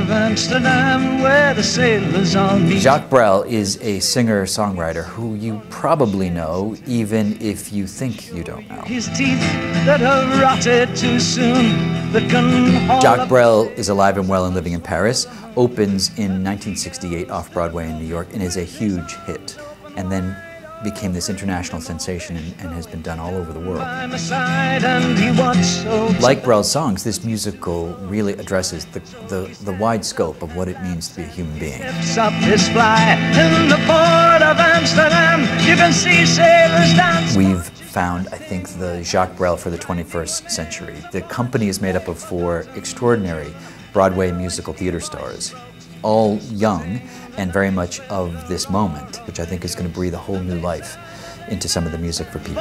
of Amsterdam, where the sailors all meet. Jacques Brel is a singer-songwriter who you probably know, even if you think you don't know. His teeth that have rotted too soon. Jacques Brel Is Alive and Well and Living in Paris opens in 1968 off-Broadway in New York and is a huge hit, and then became this international sensation and has been done all over the world. Like Brel's songs, this musical really addresses the wide scope of what it means to be a human being. We've found, I think, the Jacques Brel for the 21st century. The company is made up of 4 extraordinary Broadway musical theater stars, all young and very much of this moment, which I think is going to breathe a whole new life into some of the music for people.